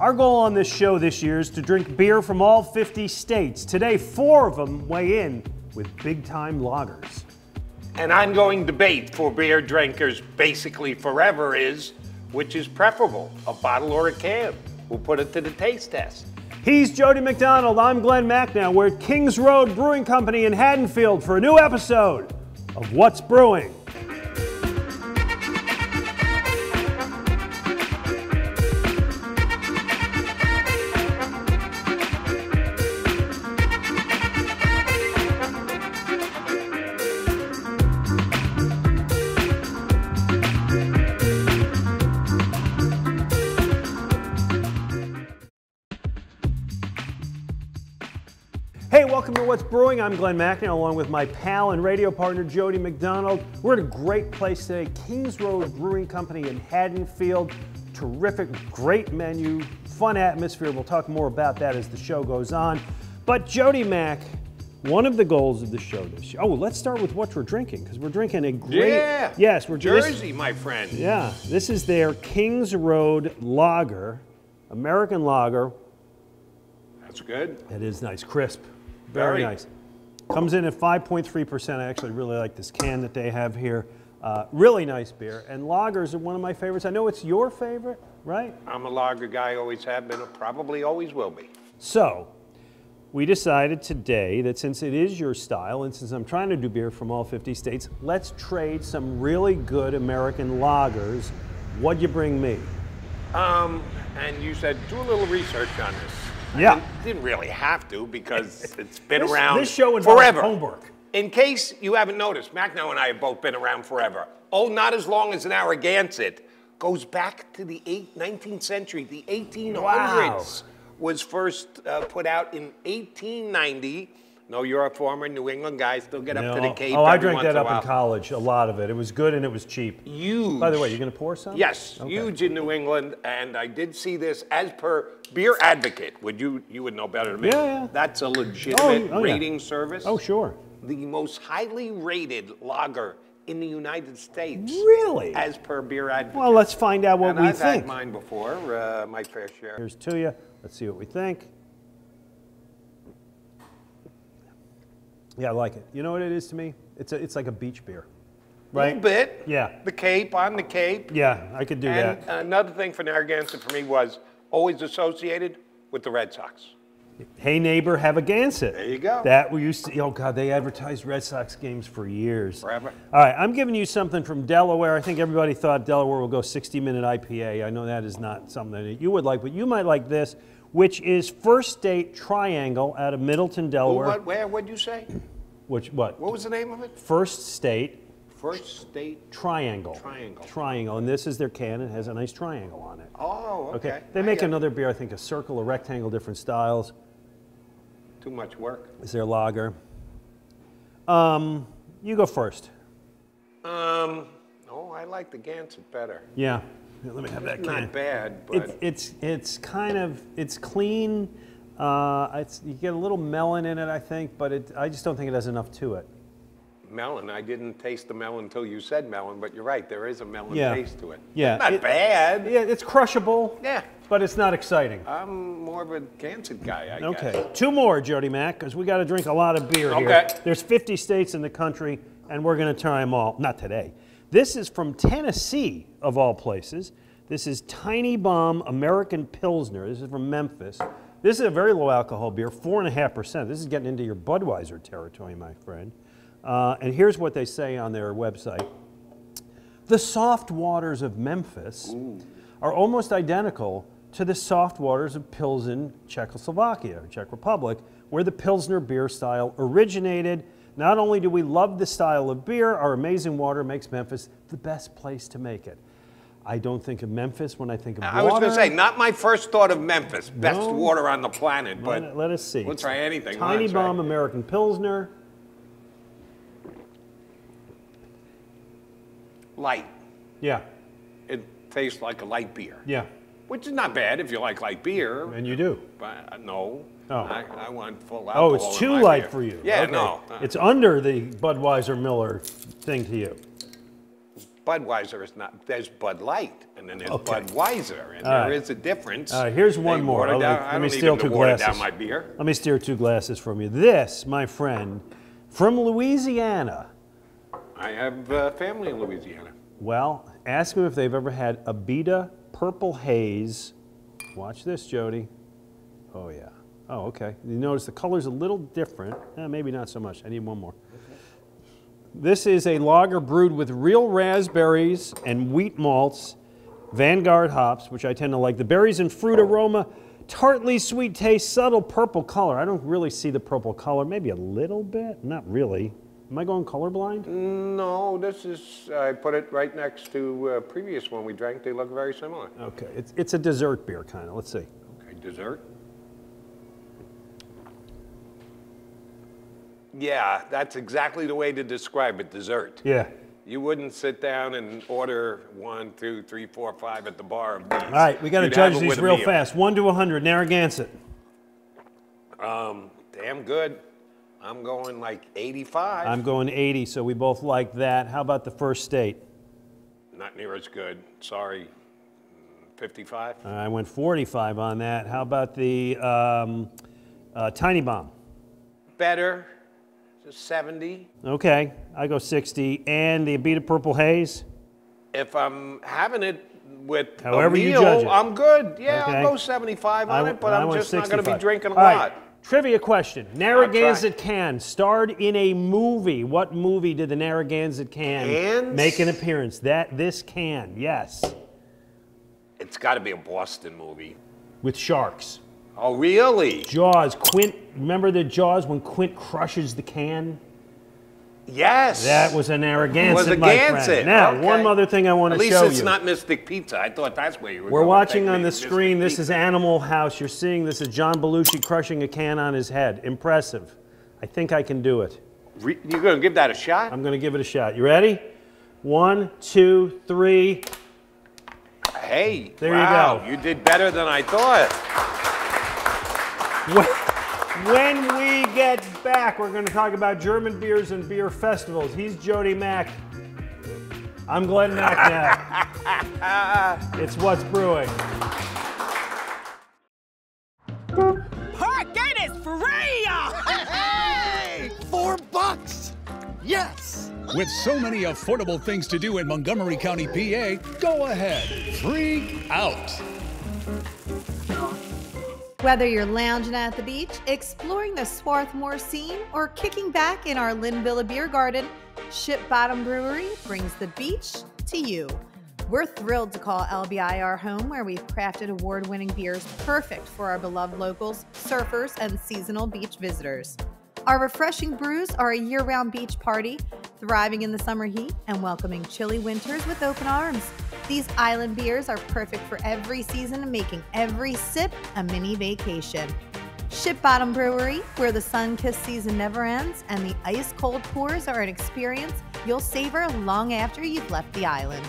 Our goal on this show this year is to drink beer from all 50 states. Today, 4 of them weigh in with big-time lagers. An ongoing debate for beer drinkers basically forever is, which is preferable, a bottle or a can? We'll put it to the taste test. He's Jody McDonald, I'm Glen Macnow. We're at Kings Road Brewing Company in Haddonfield for a new episode of What's Brewing. Welcome to What's Brewing. I'm Glen Macnow, along with my pal and radio partner, Jody McDonald. We're at a great place today, Kings Road Brewing Company in Haddonfield. Terrific, great menu, fun atmosphere. We'll talk more about that as the show goes on. But Jody Mac, one of the goals of the show this year. Oh, let's start with what we're drinking, because we're drinking a great... Yeah, yes, we're Jersey, my friend. Yeah, this is their Kings Road Lager, American Lager. That's good. It is nice, crisp. Very nice. Comes in at 5.3%. I actually really like this can that they have here. Really nice beer. And lagers are one of my favorites. I know it's your favorite, right? I'm a lager guy, always have been, probably always will be. So, we decided today that since it is your style, and since I'm trying to do beer from all 50 states, let's trade some really good American lagers. What'd you bring me? And you said, do a little research on this. Yeah. I didn't really have to because it's been around this show forever. Homework. In case you haven't noticed, Macnow and I have both been around forever. Oh, not as long as Narragansett. Goes back to the 19th century. The 1800s was first put out in 1890. No, you're a former New England guy. Still get up to the Cape. Oh, I drank that up in college, a lot of it. It was good and it was cheap. Huge. By the way, you're going to pour some? Yes, okay. Huge in New England. And I did see this as per Beer Advocate. You would know better than me. Yeah, yeah. That's a legitimate rating service. Oh, sure. The most highly rated lager in the United States. Really? As per Beer Advocate. Well, let's find out what we think. I've had mine before, my fair share. Here's to you. Let's see what we think. Yeah, I like it. You know what it is to me? It's like a beach beer, right? A little bit. Yeah. The Cape, on the Cape. Yeah, I could do that. And another thing for Narragansett for me was always associated with the Red Sox. Hey neighbor, have a Gansett. There you go. That we used to, oh God, they advertised Red Sox games for years. Forever. All right, I'm giving you something from Delaware. I think everybody thought Delaware will go 60-minute IPA. I know that is not something that you would like, but you might like this, which is First State Triangle out of Middleton, Delaware. What, where, what'd you say? Which, what? What was the name of it? First State. First State Triangle. Triangle. Triangle, and this is their can. It has a nice triangle on it. Oh, okay. They make another beer, I think, a circle, a rectangle, different styles. Too much work. Is there lager? You go first. Oh, I like the Gansett better. Yeah. Let me have that can. Not bad, but it's kind of clean. You get a little melon in it, I think, but I just don't think it has enough to it. Melon? I didn't taste the melon until you said melon, but you're right. There is a melon taste to it. Yeah, not bad. Yeah, it's crushable. Yeah, but it's not exciting. I'm more of a Gansett guy, I guess. Okay, 2 more, Jody Mac, because we got to drink a lot of beer here. Okay. There's 50 states in the country, and we're going to try them all. Not today. This is from Tennessee, of all places. This is Tiny Bomb American Pilsner. This is from Memphis. This is a very low alcohol beer, 4.5%. This is getting into your Budweiser territory, my friend. And here's what they say on their website. The soft waters of Memphis are almost identical to the soft waters of Pilsen, Czechoslovakia, or Czech Republic, where the Pilsner beer style originated. Not only do we love the style of beer, our amazing water makes Memphis the best place to make it. I don't think of Memphis when I think of water. I was going to say, not my first thought of Memphis. Best water on the planet, but let us see. We'll try anything. Tiny Bomb American Pilsner. Light. Yeah. It tastes like a light beer. Yeah. Which is not bad if you like light beer. And you do. But no. Oh. I want full alcohol. Oh, it's too light for you. Yeah, okay. It's under the Budweiser Miller thing to you. Budweiser is not, there's Bud Light, and then there's Budweiser, and there is a difference. All right, here's one more. Let me steal 2 glasses from you. This, my friend, from Louisiana. I have family in Louisiana. Well, ask them if they've ever had Abita Purple Haze. Watch this, Jody. Oh, yeah. Oh, okay. You notice the color's a little different. Maybe not so much. I need one more. This is a lager brewed with real raspberries and wheat malts, Vanguard hops, which I tend to like. The berries and fruit aroma, tartly sweet taste, subtle purple color. I don't really see the purple color. Maybe a little bit. Not really. Am I going colorblind? No, this is, I put it right next to a previous one we drank. They look very similar. Okay, it's a dessert beer kind of. Let's see. Okay, dessert. Yeah, that's exactly the way to describe it, dessert. Yeah. You wouldn't sit down and order 1, 2, 3, 4, 5 at the bar of these. All right, we got to judge these real fast. 1 to 100, Narragansett. Damn good. I'm going like 85. I'm going 80, so we both like that. How about the First State? Not near as good. Sorry, 55. I went 45 on that. How about the Tiny Bomb? Better. 70. Okay, I go 60. And the Abita Purple Haze? If I'm having it with however a meal, you judge it. I'm good. Yeah, okay. I'll go 75 on it, but I'm just 65. Not going to be drinking a lot. Right. Trivia question. Narragansett Can starred in a movie. What movie did the Narragansett Can make an appearance? Yes. It's got to be a Boston movie. With sharks. Oh, really? Jaws. Quint, remember the Jaws when Quint crushes the can? Yes. That was a Narragansett, my friend. Now, one other thing I want to show you. At least it's not Mystic Pizza. I thought that's where you were going. We're watching on the screen. This is Animal House. You're seeing this is John Belushi crushing a can on his head. Impressive. I think I can do it. You're going to give that a shot? I'm going to give it a shot. You ready? 1, 2, 3. Hey. There you go. You did better than I thought. When we get back, we're going to talk about German beers and beer festivals. He's Jody Mack. I'm Glen Macnow. It's What's Brewing. Park it is free! $4! Yes! With so many affordable things to do in Montgomery County, PA, go ahead. Free out. Whether you're lounging at the beach, exploring the Swarthmore scene, or kicking back in our Lynn Villa Beer Garden, Shipbottom Brewery brings the beach to you. We're thrilled to call LBI our home, where we've crafted award-winning beers perfect for our beloved locals, surfers, and seasonal beach visitors. Our refreshing brews are a year-round beach party, thriving in the summer heat and welcoming chilly winters with open arms. These island beers are perfect for every season and making every sip a mini vacation. Shipbottom Brewery, where the sun-kissed season never ends and the ice-cold pours are an experience you'll savor long after you've left the island.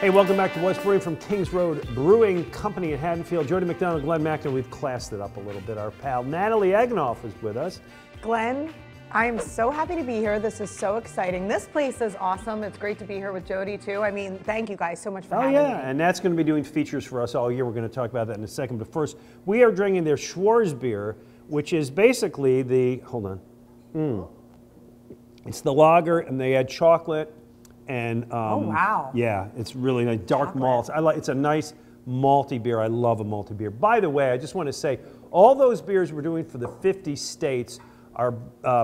Hey, welcome back to What's Brewing from Kings Road Brewing Company in Haddonfield. Jody McDonald, Glen Macnow. We've classed it up a little bit. Our pal Natalie Eganoff is with us. Glen, I am so happy to be here. This is so exciting. This place is awesome. It's great to be here with Jody, too. I mean, thank you guys so much for having me. Oh, yeah, and that's going to be doing features for us all year. We're going to talk about that in a second. But first, we are drinking their Schwarz beer, which is basically the, hold on, it's the lager, and they add chocolate. And oh wow! Yeah, it's really nice. Dark malts. I like. It's a nice malty beer. I love a malty beer. By the way, I just want to say, all those beers we're doing for the 50 states are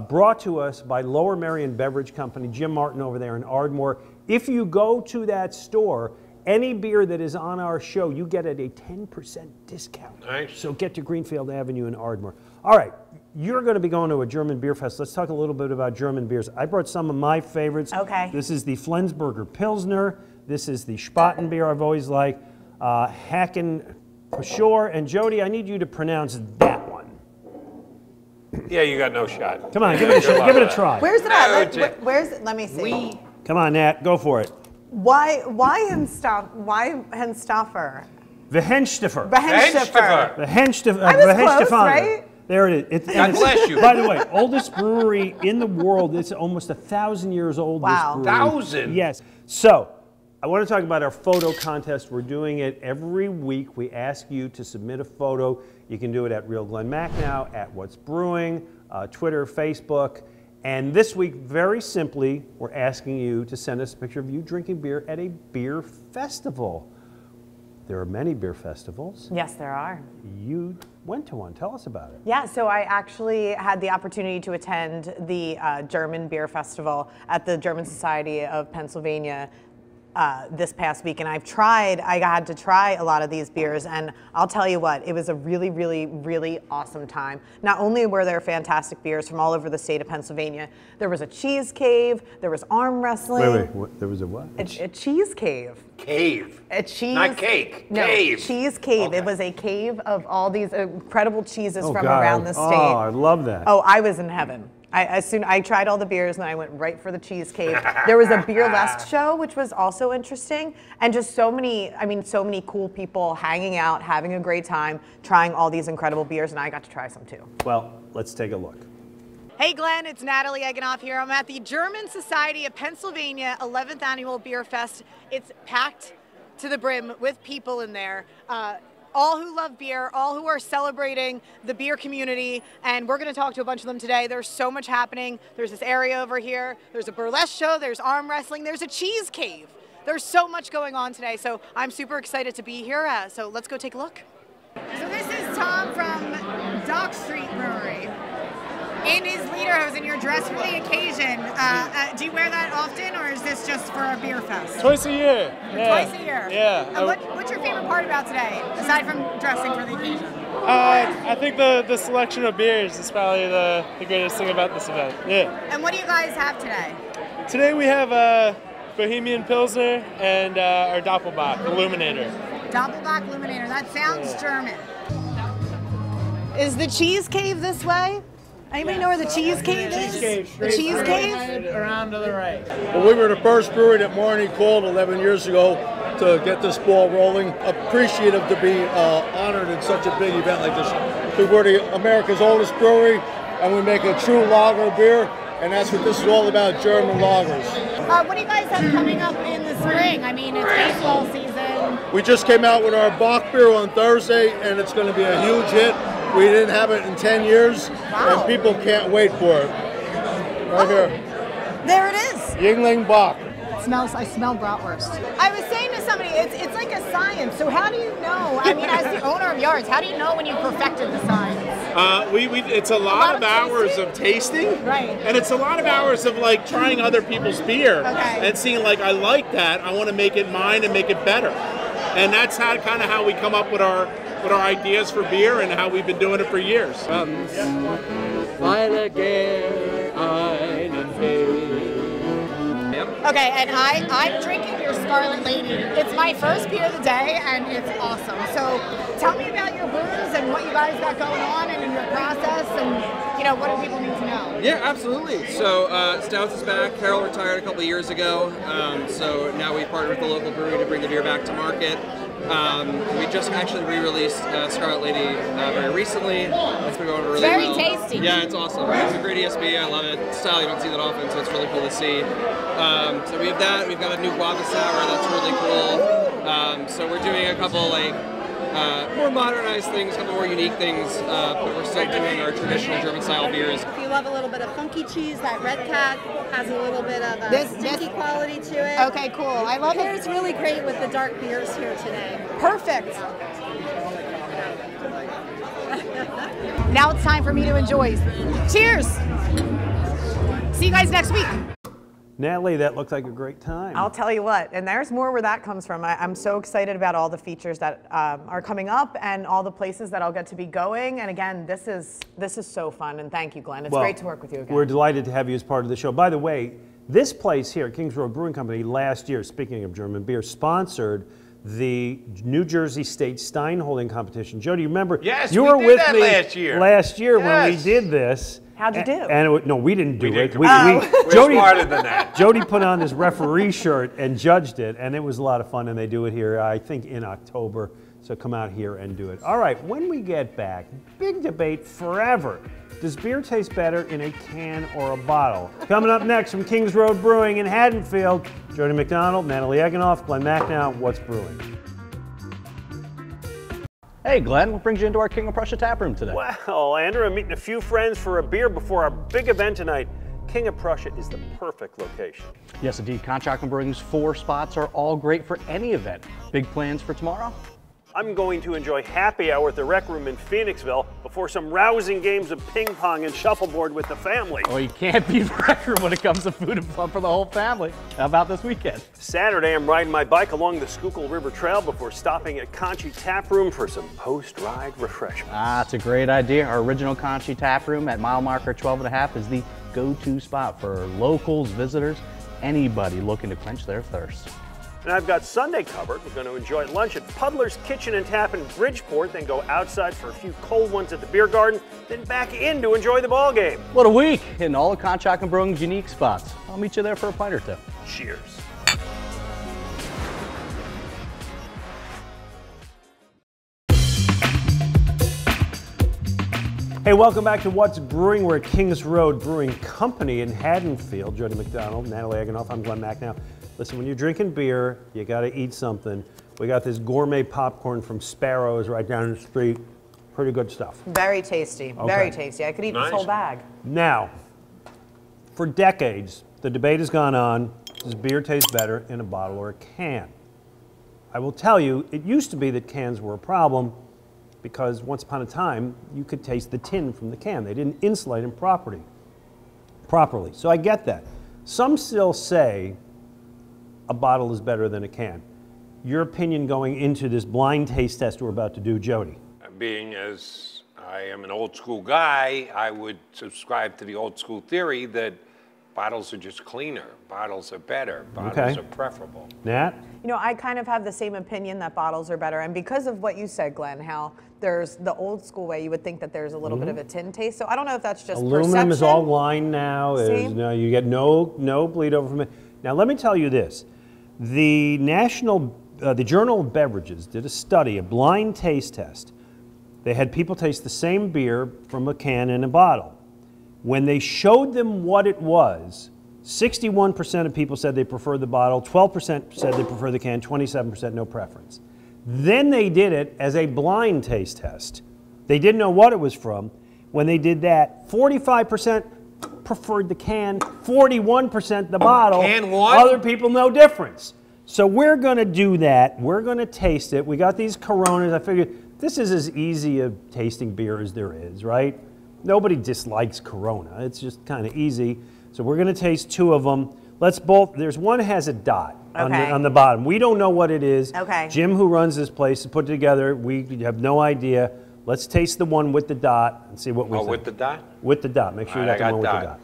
brought to us by Lower Merion Beverage Company. Jim Martin over there in Ardmore. If you go to that store, any beer that is on our show, you get at a 10% discount. Nice. So get to Greenfield Avenue in Ardmore. All right. You're going to be going to a German beer fest. Let's talk a little bit about German beers. I brought some of my favorites. Okay. This is the Flensburger Pilsner. This is the Spaten beer I've always liked. Hacken Pschorr. And Jody, I need you to pronounce that one. Yeah, you got no shot. Come on, give it a shot. Give it a try. Where's it at? Let me see. Come on, Nat. Go for it. Why Henstopfer? The Henstopfer. The Henstopfer. The Henstopfer. I was close, right? There it is. God bless you. By the way, oldest brewery in the world. It's almost 1,000 years old. Wow. 1,000? Yes. So, I want to talk about our photo contest. We're doing it every week. We ask you to submit a photo. You can do it at Real Glen Macnow, at What's Brewing, Twitter, Facebook. And this week, very simply, we're asking you to send us a picture of you drinking beer at a beer festival. There are many beer festivals. Yes, there are. You went to one. Tell us about it. Yeah, so I actually had the opportunity to attend the German Beer Festival at the German Society of Pennsylvania this past week, and I had to try a lot of these beers, and I'll tell you what, it was a really, really, really awesome time. Not only were there fantastic beers from all over the state of Pennsylvania, there was a cheese cave, there was arm wrestling. Wait, what, there was a what? A cheese cave. Cave. A cheese. Not cake. No, cave. Cheese cave. Okay. It was a cave of all these incredible cheeses from around the state. Oh, I love that. Oh, I was in heaven. I tried all the beers and I went right for the cheese cave. There was a beer-less show, which was also interesting, and just so many cool people hanging out, having a great time, trying all these incredible beers, and I got to try some too. Well, let's take a look. Hey Glenn, it's Natalie Eganoff here. I'm at the German Society of Pennsylvania 11th Annual Beer Fest. It's packed to the brim with people in there. All who love beer, all who are celebrating the beer community, and we're gonna talk to a bunch of them today. There's so much happening. There's this area over here, there's a burlesque show, there's arm wrestling, there's a cheese cave. There's so much going on today, so I'm super excited to be here, so let's go take a look. So this is Tom from Dock Street Brewery. In his lederhosen, you're dressed for the occasion. Do you wear that often, or is this just for a beer fest? Twice a year. Yeah. Twice a year. Yeah. And what's your favorite part about today, aside from dressing for the occasion? I think the selection of beers is probably the greatest thing about this event. Yeah. And what do you guys have today? Today we have Bohemian Pilsner and our Doppelbock Illuminator. Doppelbock Illuminator. That sounds German. Is the cheese cave this way? Anybody know where the cheese cave is? The cheese cave? Around to the right. Well, we were the first brewery that Marnie called 11 years ago to get this ball rolling. Appreciative to be honored in such a big event like this. We were the America's oldest brewery, and we make a true lager beer, and that's what this is all about, German lagers. What do you guys have coming up in the spring? I mean, it's baseball season. We just came out with our Bock beer on Thursday, and it's going to be a huge hit. We didn't have it in 10 years, wow, and people can't wait for it. Right here. There it is. Yingling Bock. I smell bratwurst. I was saying to somebody, it's like a science, so how do you know? I mean, as the owner of yards, how do you know when you perfected the science? It's a lot of hours of tasting, right? And it's a lot of hours of like trying other people's beer, okay, and seeing like, I like that, I want to make it mine and make it better. And that's kind of how we come up with our ideas for beer and how we've been doing it for years. Okay, and I'm drinking your Scarlet Lady. It's my first beer of the day, and it's awesome. So tell me about your brews and what you guys got going on and in your process, and you know, what do people need to know? Yeah, absolutely. So Stouts is back. Carol retired a couple of years ago, so now we partnered with the local brewery to bring the beer back to market. We just actually re-released Scarlet Lady very recently. It's been going really well. Very tasty. Yeah, it's awesome. It's a great ESB. I love it. It's a style you don't see that often, so it's really cool to see. So we have that. We've got a new guava sour that's really cool. So we're doing a couple like more modernized things, a couple more unique things, but we're still doing our traditional German-style beers. If you love a little bit of funky cheese, that Red Cat has a little bit of a stinky quality to it. Okay, cool. I love it. It's really great with the dark beers here today. Perfect. Now it's time for me to enjoy. Cheers. See you guys next week. Natalie, that looked like a great time. I'll tell you what, and there's more where that comes from. I'm so excited about all the features that are coming up and all the places that I'll get to be going. And again, this is so fun, and thank you, Glenn. It's great to work with you again. We're delighted to have you as part of the show. By the way, this place here, Kings Road Brewing Company, last year, speaking of German beer, sponsored the New Jersey State Stein Holding Competition. Jody, you remember? Yes, you were with me last year when we did this. How'd you do? No, we didn't do it. We're smarter than that. Jody put on his referee shirt and judged it, and it was a lot of fun, and they do it here, I think, in October. So come out here and do it. All right, when we get back, big debate forever. Does beer taste better in a can or a bottle? Coming up next from Kings Road Brewing in Haddonfield, Jody McDonald, Natalie Eganoff, Glen Macnow, What's Brewing? Hey Glenn, what brings you into our King of Prussia taproom today? Well, Andrew, I'm meeting a few friends for a beer before our big event tonight. King of Prussia is the perfect location. Yes, indeed. Conshohocken Brewing's 4 spots are all great for any event. Big plans for tomorrow? I'm going to enjoy happy hour at the Rec Room in Phoenixville before some rousing games of ping pong and shuffleboard with the family. Oh, you can't beat the Rec Room when it comes to food and fun for the whole family. How about this weekend? Saturday, I'm riding my bike along the Schuylkill River Trail before stopping at Conchie Tap Room for some post-ride refreshments. Ah, it's a great idea. Our original Conchie Tap Room at mile marker 12.5 is the go-to spot for locals, visitors, anybody looking to quench their thirst. And I've got Sunday covered. We're going to enjoy lunch at Puddler's Kitchen and Tap in Bridgeport, then go outside for a few cold ones at the beer garden, then back in to enjoy the ball game. What a week in all of Conshohocken Brewing's unique spots. I'll meet you there for a pint or two. Cheers. Hey, welcome back to What's Brewing. We're at Kings Road Brewing Company in Haddonfield. Jody McDonald, Natalie Eganoff, I'm Glen Macnow. Listen, when you're drinking beer, you gotta eat something. We got this gourmet popcorn from Sparrows right down the street. Pretty good stuff. Very tasty, okay. Very tasty. I could eat this whole bag. Now, for decades, the debate has gone on, does beer taste better in a bottle or a can? I will tell you, it used to be that cans were a problem because once upon a time, you could taste the tin from the can. They didn't insulate them properly. So I get that. Some still say, a bottle is better than a can. Your opinion going into this blind taste test we're about to do, Jody? Being as I am an old school guy, I would subscribe to the old school theory that bottles are just cleaner, bottles are better, bottles are preferable. Nat? You know, I kind of have the same opinion that bottles are better, and because of what you said, Glenn, how there's the old school way, you would think that there's a little bit of a tin taste, so I don't know if that's just aluminum perception. Aluminum is all lined now. You get no bleed over from it. Now let me tell you this. The Journal of Beverages did a study, a blind taste test. They had people taste the same beer from a can and a bottle. When they showed them what it was, 61% of people said they preferred the bottle, 12% said they preferred the can, 27% no preference. Then they did it as a blind taste test. They didn't know what it was from. When they did that, 45% preferred the can, 41% the bottle. Can one? Other people, no difference. So we're going to do that. We're going to taste it. We got these Coronas. I figured this is as easy a tasting beer as there is, right? Nobody dislikes Corona. It's just kind of easy. So we're going to taste 2 of them. Let's both, there's one has a dot on the bottom. We don't know what it is. Okay. Jim, who runs this place, put it together. We have no idea. Let's taste the one with the dot and see what we think. Oh, with the dot? With the dot. Make sure you got the one with the dot.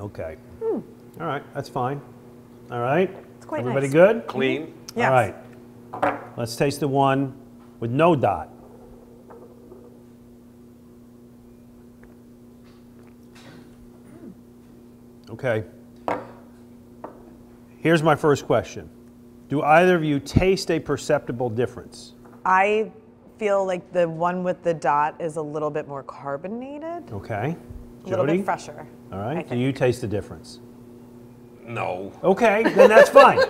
Okay. All right, that's fine. All right. It's quite nice. Everybody good? Clean. Yes. All right. Let's taste the one with no dot. Okay. Here's my first question. Do either of you taste a perceptible difference? I feel like the one with the dot is a little bit more carbonated. Okay. Jody? A little bit fresher. All right. Do you taste the difference? No. Okay, then that's fine.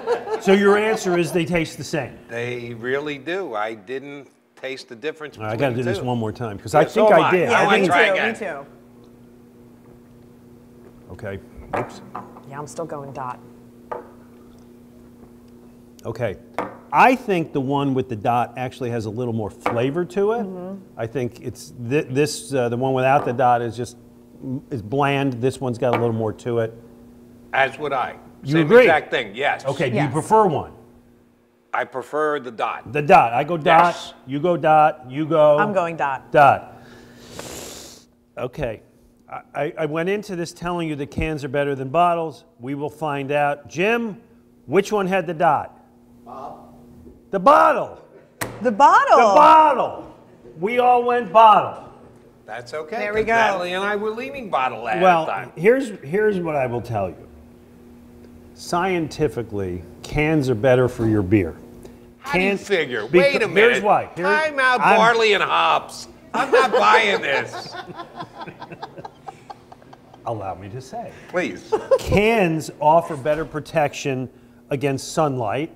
So your answer is they taste the same. They really do. I didn't taste the difference. Right, I got to do this one more time because I think I did. Yeah, me too. Okay. Oops. Yeah, I'm still going dot. Okay. I think the one with the dot actually has a little more flavor to it. I think it's the one without the dot is just bland. This one's got a little more to it. As would I. Same exact thing, yes. Okay, do you prefer one? I prefer the dot. The dot. I go dot, you go dot, you go... I'm going dot. Dot. Okay. I went into this telling you the cans are better than bottles. We will find out. Jim, which one had the dot? Bob. The bottle. The bottle. The bottle. We all went bottle. That's okay. There we go. Natalie and I were leaning bottle at the time. Well, here's what I will tell you. Scientifically, cans are better for your beer. How do you figure? Wait a minute. Here's why. Time out barley and hops. I'm not buying this. Allow me to say. Please. Cans offer better protection against sunlight.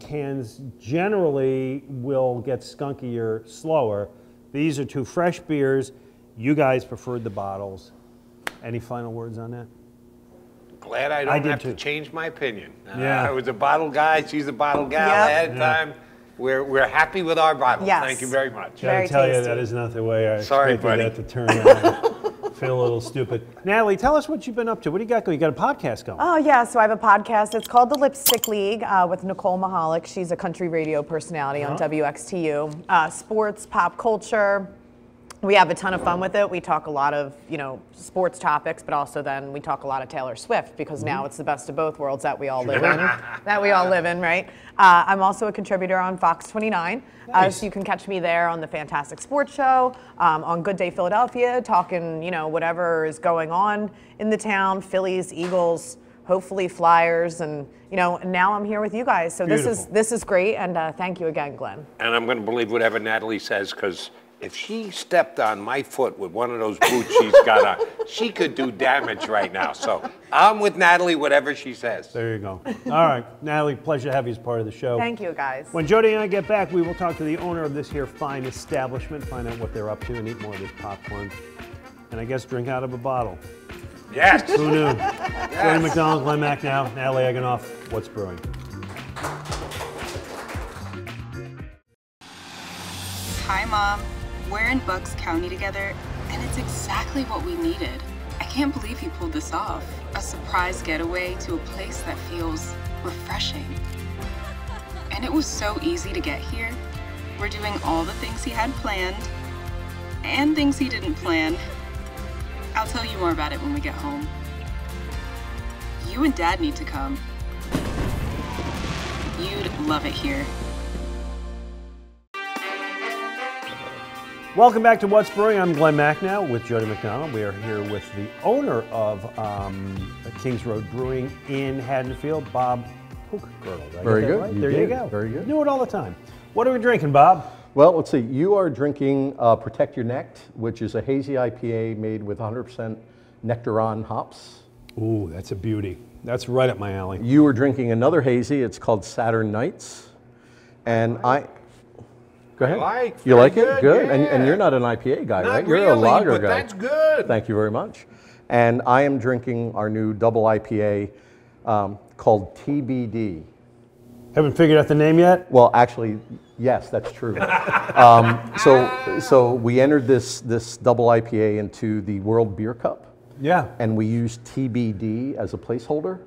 Cans generally will get skunkier slower. These are two fresh beers. You guys preferred the bottles. Any final words on that? Glad I don't have to change my opinion. Yeah. I was a bottle guy. She's a bottle gal. Yep. At a time, we're happy with our bottles. Yes. Thank you very much. Gotta tell you, that is not the way I expected that to turn out. Feel a little stupid. Natalie, tell us what you've been up to. What do you got going? You got a podcast going. Oh, yeah. So I have a podcast. It's called The Lipstick League with Nicole Mihalik. She's a country radio personality on WXTU. Sports, pop culture. We have a ton of fun with it. We talk a lot of, you know, sports topics, but also then we talk a lot of Taylor Swift because now it's the best of both worlds that we all live in. Right? I'm also a contributor on Fox 29, so you can catch me there on the Fantastic Sports Show, on Good Day Philadelphia, talking, you know, whatever is going on in the town, Phillies, Eagles, hopefully Flyers, and you know, now I'm here with you guys. So this is great, and thank you again, Glenn. And I'm going to believe whatever Natalie says because if she stepped on my foot with one of those boots she's got on, she could do damage right now. So I'm with Natalie, whatever she says. There you go. All right, Natalie, pleasure to have you as part of the show. Thank you, guys. When Jody and I get back, we will talk to the owner of this here fine establishment, find out what they're up to, and eat more of this popcorn. And I guess drink out of a bottle. Yes. Who knew? Yes. Jody McDonald, Glen Macnow, Natalie Eganoff, What's Brewing? Hi, Mom. We're in Bucks County together, and it's exactly what we needed. I can't believe you pulled this off. A surprise getaway to a place that feels refreshing. And it was so easy to get here. We're doing all the things he had planned, and things he didn't plan. I'll tell you more about it when we get home. You and Dad need to come. You'd love it here. Welcome back to What's Brewing. I'm Glen Macnow with Jody McDonald. We are here with the owner of Kings Road Brewing in Haddonfield, Bob Hochgirdl. Very good. Right? There you go. Very good. Knew it all the time. What are we drinking, Bob? Well, let's see. You are drinking Protect Your Neck, which is a hazy IPA made with 100% Nectaron hops. Ooh, that's a beauty. That's right up my alley. You were drinking another hazy. It's called Saturn Nights. And Go ahead. You like it? Good. Yeah. And you're not an IPA guy, right? You're a lager guy. That's good. Thank you very much. And I am drinking our new double IPA called TBD. Haven't figured out the name yet? Well, actually, yes, that's true. So we entered this double IPA into the World Beer Cup. Yeah. And we used TBD as a placeholder.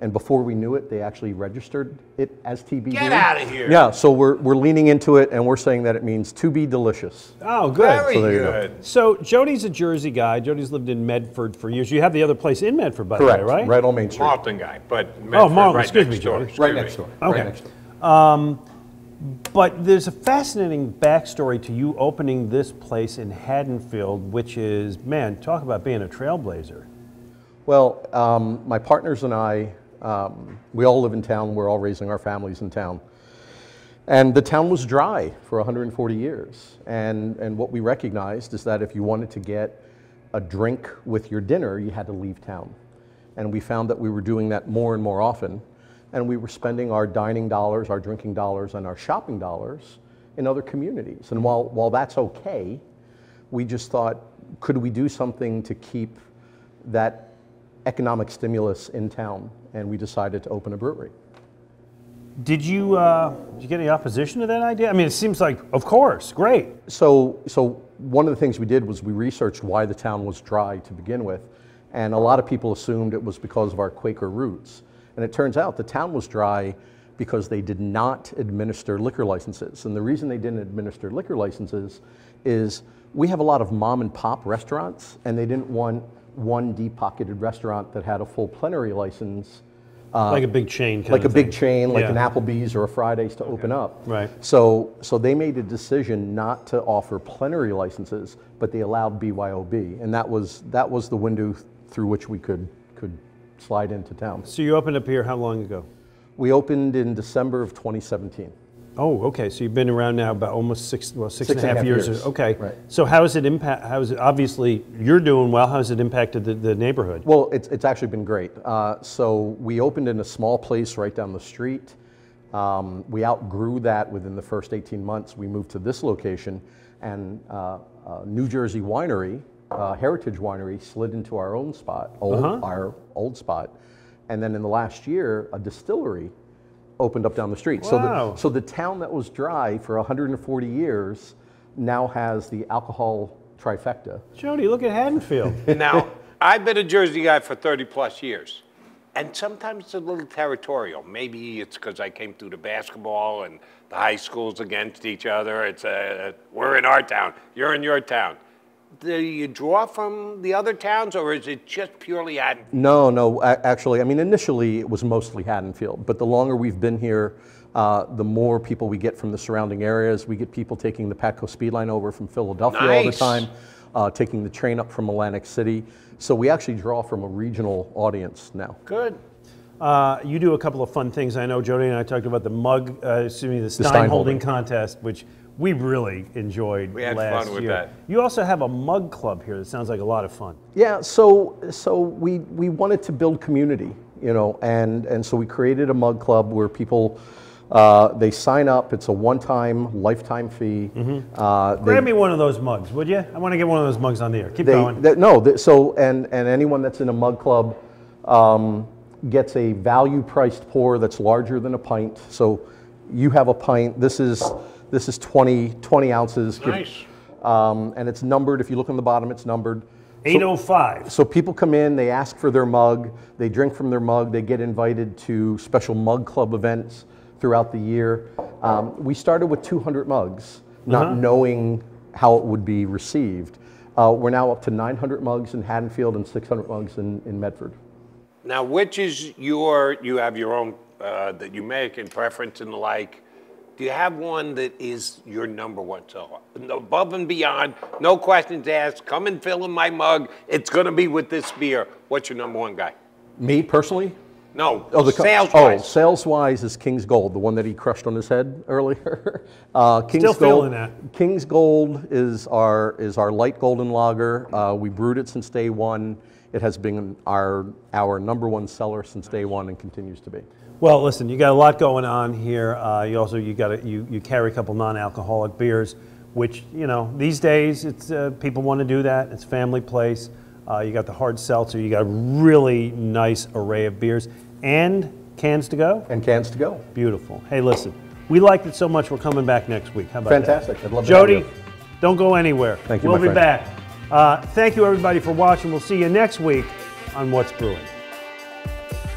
And before we knew it, they actually registered it as TBD. Get out of here. Yeah, so we're leaning into it, and we're saying that it means to be delicious. Oh, good. Very good. So Jody's a Jersey guy. Jody's lived in Medford for years. You have the other place in Medford, by the way, right? Right on Main Street. Marlton guy, but Medford, right next door. But there's a fascinating backstory to you opening this place in Haddonfield, which is, man, talk about being a trailblazer. Well, my partners and I, we all live in town. We're all raising our families in town. And the town was dry for 140 years. And what we recognized is that if you wanted to get a drink with your dinner, you had to leave town. And we found that we were doing that more and more often. And we were spending our dining dollars, our drinking dollars, and our shopping dollars in other communities. And while that's okay, we just thought, could we do something to keep that economic stimulus in town, and we decided to open a brewery. Did you get any opposition to that idea? I mean, it seems like, of course, great. So one of the things we did was we researched why the town was dry to begin with, and a lot of people assumed it was because of our Quaker roots. And it turns out the town was dry because they did not administer liquor licenses. And the reason they didn't administer liquor licenses is we have a lot of mom and pop restaurants, and they didn't want one deep-pocketed restaurant that had a full plenary license. Like a big chain kind of thing. Like an Applebee's or a Fridays to open up. Right. So they made a decision not to offer plenary licenses, but they allowed BYOB, and that was the window through which we could slide into town. So you opened up here how long ago? We opened in December of 2017. Oh, okay. So you've been around now about almost six and a half years. Okay. Right. So how has it obviously you're doing well, how has it impacted the neighborhood? Well, it's actually been great. So we opened in a small place right down the street. We outgrew that within the first 18 months. We moved to this location, and New Jersey Winery, Heritage Winery, slid into our own spot, our old spot. And then in the last year, a distillery opened up down the street. Wow. So the town that was dry for 140 years now has the alcohol trifecta. Jody, look at Haddonfield. Now, I've been a Jersey guy for 30 plus years. And sometimes it's a little territorial. Maybe it's because I came through the basketball and the high schools against each other. It's we're in our town, you're in your town. Do you draw from the other towns, or is it just purely Haddonfield? No, no, actually, I mean, initially it was mostly Haddonfield, but the longer we've been here, the more people we get from the surrounding areas. We get people taking the Patco Speed Line over from Philadelphia all the time, taking the train up from Atlantic City. So we actually draw from a regional audience now. Good. You do a couple of fun things. I know Jody and I talked about the mug, the stein holding contest, which we really enjoyed last year. We had fun with that. You also have a mug club here that sounds like a lot of fun. Yeah, so we wanted to build community, you know, and so we created a mug club where people, they sign up. It's a one-time, lifetime fee. Mm-hmm. Grab me one of those mugs, would you? I want to get one of those mugs on the air. Keep going. So anyone that's in a mug club gets a value-priced pour that's larger than a pint. So you have a pint. This is 20 ounces. Nice. And it's numbered. If you look on the bottom, it's numbered. 805. So people come in, they ask for their mug, they drink from their mug, they get invited to special mug club events throughout the year. We started with 200 mugs, not knowing how it would be received. We're now up to 900 mugs in Haddonfield and 600 mugs in Medford. Now, which is you have your own that you make and preference and the like. Do you have one that is your number one seller? Above and beyond, no questions asked, come and fill in my mug, it's gonna be with this beer. What's your number one guy? Me, personally? No, sales-wise. Oh, sales-wise is King's Gold, the one that he crushed on his head earlier. King's Gold is our light golden lager. We brewed it since day one. It has been our number one seller since day one and continues to be. Well, listen, you got a lot going on here. You carry a couple non-alcoholic beers, which, you know, these days it's people want to do that. It's a family place. You got the hard seltzer. You got a really nice array of beers and cans to go. And cans to go. Beautiful. Hey, listen, we liked it so much. We're coming back next week. How about that? Fantastic. I'd love to have you. Jody, don't go anywhere. Thank you. We'll be back. Thank you, everybody, for watching. We'll see you next week on What's Brewing.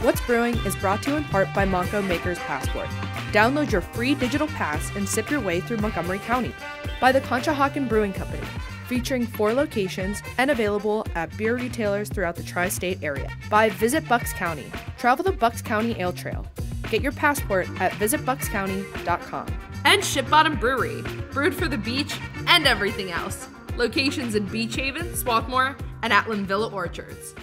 What's Brewing is brought to you in part by Monco Maker's Passport. Download your free digital pass and sip your way through Montgomery County. By the Conshohocken Brewing Company, featuring 4 locations and available at beer retailers throughout the tri-state area. By Visit Bucks County. Travel the Bucks County Ale Trail. Get your passport at visitbuckscounty.com. And Shipbottom Brewery, brewed for the beach and everything else. Locations in Beach Haven, Swarthmore, and Atlan Villa Orchards.